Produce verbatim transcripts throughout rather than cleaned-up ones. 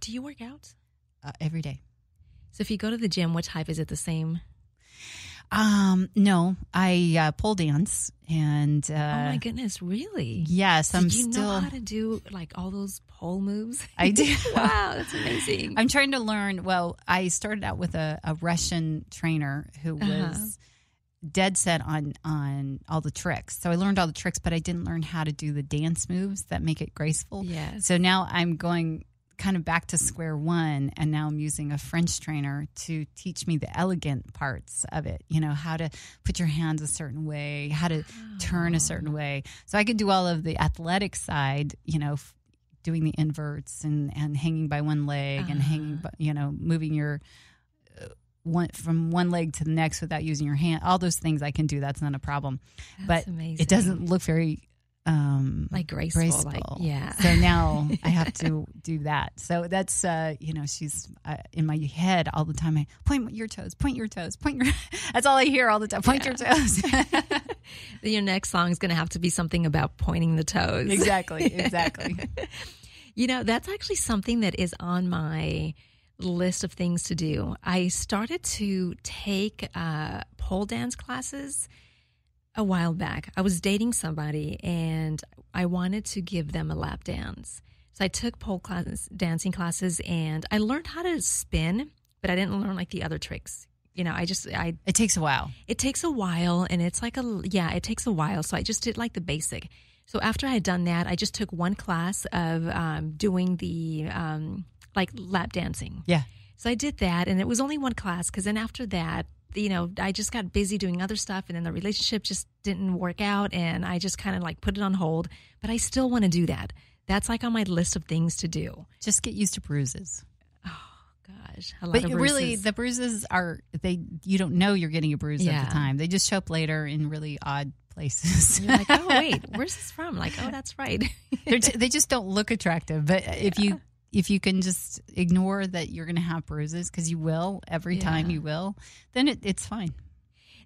Do you work out? Uh, every day. So if you go to the gym, what type? Is it the same? Um, no, I uh, pole dance and, uh, oh my goodness, really? Yes. I'm still. Do you know how to do like all those pole moves? I do. Wow. That's amazing. I'm trying to learn. Well, I started out with a, a Russian trainer who was uh-huh. dead set on, on all the tricks. So I learned all the tricks, but I didn't learn how to do the dance moves that make it graceful. Yes. So now I'm going kind of back to square one, and now I'm using a French trainer to teach me the elegant parts of it, you know, how to put your hands a certain way, how to oh. turn a certain way. So I could do all of the athletic side, you know, f- doing the inverts and, and hanging by one leg uh-huh. and hanging, by, you know, moving your uh, one from one leg to the next without using your hand. All those things I can do. That's not a problem. That's but amazing. It doesn't look very Um, like graceful, graceful. Like, yeah. So now I have to do that. So that's, uh, you know, she's uh, in my head all the time. I point your toes, point your toes, point your, that's all I hear all the time. Point yeah. your toes. Your next song is going to have to be something about pointing the toes. Exactly. Exactly. You know, that's actually something that is on my list of things to do. I started to take uh, pole dance classes a while back. I was dating somebody and I wanted to give them a lap dance. So I took pole classes, dancing classes, and I learned how to spin, but I didn't learn like the other tricks. You know, I just, I. It takes a while. It takes a while and it's like a, yeah, it takes a while. So I just did like the basic. So after I had done that, I just took one class of um, doing the um, like lap dancing. Yeah. So I did that and it was only one class because then after that, you know, I just got busy doing other stuff and then the relationship just didn't work out and I just kind of like put it on hold, but I still want to do that. That's like on my list of things to do. Just get used to bruises. Oh gosh. A lot but of bruises. Really the bruises are, they, you don't know you're getting a bruise yeah. at the time. They just show up later in really odd places. You're like, oh wait, where's this from? Like, oh, that's right. t- they just don't look attractive, but yeah. if you, If you can just ignore that you're going to have bruises, because you will every yeah. time you will, then it, it's fine.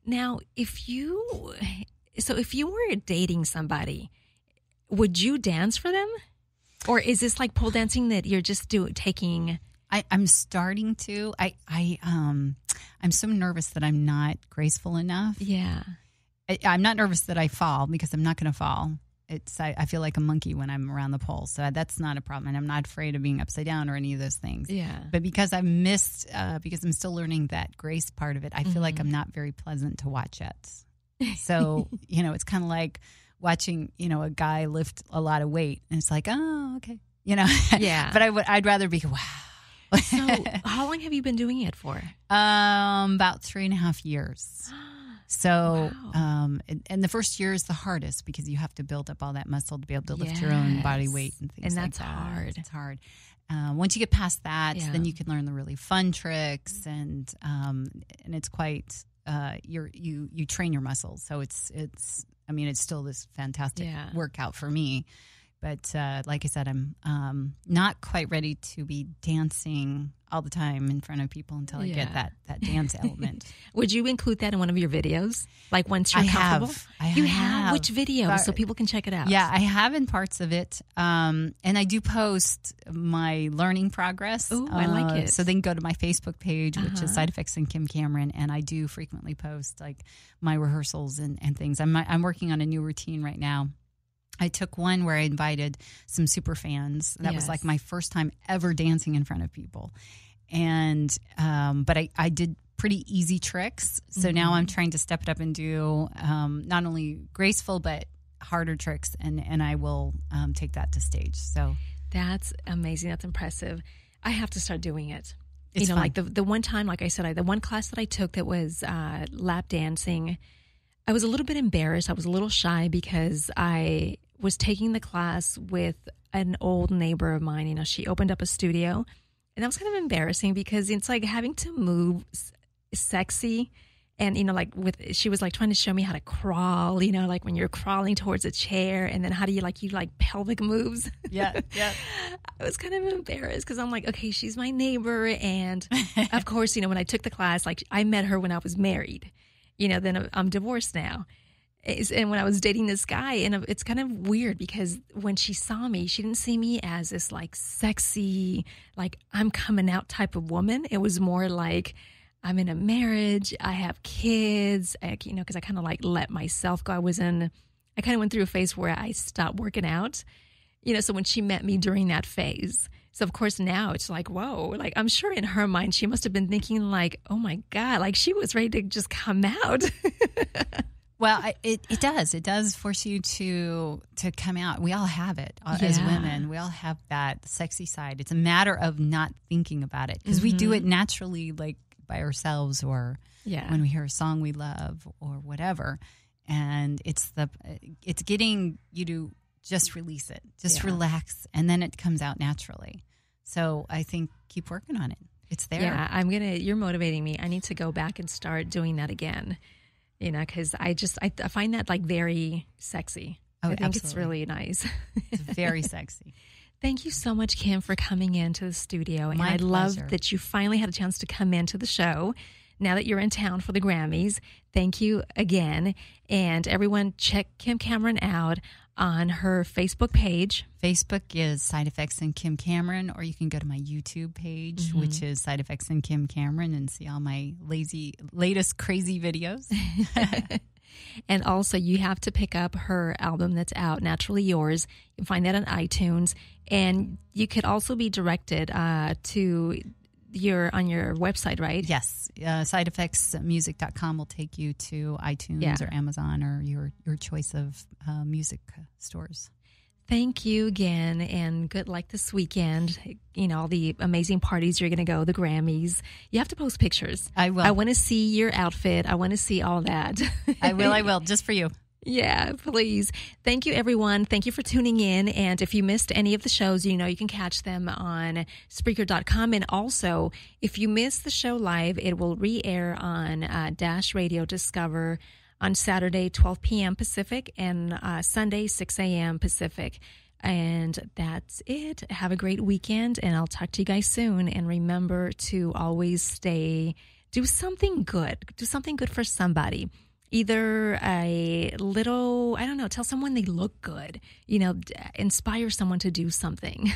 Now, if you, so if you were dating somebody, would you dance for them? Or is this like pole dancing that you're just do, taking? I, I'm starting to. I, I, um, I'm so nervous that I'm not graceful enough. Yeah. I, I'm not nervous that I fall because I'm not going to fall. It's I, I feel like a monkey when I'm around the pole. So that's not a problem. And I'm not afraid of being upside down or any of those things. Yeah. But because I've missed, uh, because I'm still learning that grace part of it, I mm-hmm. feel like I'm not very pleasant to watch yet. So, you know, it's kind of like watching, you know, a guy lift a lot of weight. And it's like, oh, okay. You know. Yeah. But I would, I'd rather be, wow. So how long have you been doing it for? Um, about three and a half years. So, wow. um, and, and the first year is the hardest because you have to build up all that muscle to be able to lift yes. your own body weight and things and like that. And that's hard. It's hard. Uh, once you get past that, yeah. then you can learn the really fun tricks and, um, and it's quite, uh, you're, you, you train your muscles. So it's, it's, I mean, it's still this fantastic yeah. workout for me, but, uh, like I said, I'm, um, not quite ready to be dancing all the time in front of people until I yeah. get that, that dance element. Would you include that in one of your videos? Like once you're I comfortable? Have, I you have. have. Which video? But, so people can check it out. Yeah, I have in parts of it. Um, and I do post my learning progress. Oh, uh, I like it. So they can go to my Facebook page, which uh-huh. is SideFX and Kim Cameron. And I do frequently post like my rehearsals and, and things. I'm, I'm working on a new routine right now. I took one where I invited some super fans. That yes. was like my first time ever dancing in front of people. And, um, but I, I did pretty easy tricks. So mm-hmm. now I'm trying to step it up and do, um, not only graceful, but harder tricks. And, and I will, um, take that to stage. So that's amazing. That's impressive. I have to start doing it. It's you know, fun. Like the, the one time, like I said, I, the one class that I took that was, uh, lap dancing, I was a little bit embarrassed. I was a little shy because I was taking the class with an old neighbor of mine. You know, she opened up a studio, and that was kind of embarrassing because it's like having to move sexy and, you know, like with, she was like trying to show me how to crawl, you know, like when you're crawling towards a chair and then how do you like, you like pelvic moves. Yeah. Yeah. I was kind of embarrassed because I'm like, okay, she's my neighbor. And of course, you know, when I took the class, like I met her when I was married, you know, then I'm divorced now. is, and when I was dating this guy, and it's kind of weird because when she saw me, she didn't see me as this like sexy, like I'm coming out type of woman. It was more like I'm in a marriage, I have kids, I, you know, because I kind of like let myself go. I was in, I kind of went through a phase where I stopped working out, you know, so when she met me during that phase. So, of course, now it's like, whoa, like I'm sure in her mind, she must have been thinking like, oh, my God, like she was ready to just come out. Well, it, it does. It does force you to to come out. We all have it yeah. as women. We all have that sexy side. It's a matter of not thinking about it because mm-hmm. we do it naturally, like by ourselves or yeah. when we hear a song we love or whatever. And it's the it's getting you to just release it, just yeah. relax, and then it comes out naturally. So I think keep working on it. It's there. Yeah, I'm gonna. You're motivating me. I need to go back and start doing that again. You know, because I just I, I find that like very sexy. Oh, I think absolutely. It's really nice. It's very sexy. Thank you so much, Kim, for coming into the studio. And My I pleasure. love that you finally had a chance to come into the show. Now that you're in town for the Grammys, thank you again. And everyone, check Kim Cameron out on her Facebook page. Facebook is Side Effects and Kim Cameron, or you can go to my YouTube page, mm-hmm. which is Side Effects and Kim Cameron, and see all my lazy latest crazy videos. And also, you have to pick up her album that's out, Naturally Yours. You can find that on iTunes, and you could also be directed uh, to your on your website, right? Yes, uh, Side F X Music dot com will take you to iTunes yeah. or Amazon or your your choice of uh, music stores. Thank you again, and good luck this weekend. You know, all the amazing parties you're going to go, the Grammys. You have to post pictures. I will. I want to see your outfit. I want to see all that. I will, I will, just for you. Yeah, please. Thank you, everyone. Thank you for tuning in. And if you missed any of the shows, you know, you can catch them on Spreaker dot com. And also, if you miss the show live, it will re-air on uh, Dash Radio Discover on Saturday, twelve p.m. Pacific, and uh, Sunday, six a.m. Pacific. And that's it. Have a great weekend, and I'll talk to you guys soon. And remember to always stay, do something good. Do something good for somebody. Either a little, I don't know, tell someone they look good, you know, inspire someone to do something.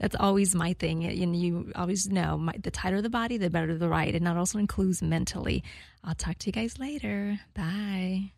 That's always my thing. And you always know my, the tighter the body, the better the ride. And that also includes mentally. I'll talk to you guys later. Bye.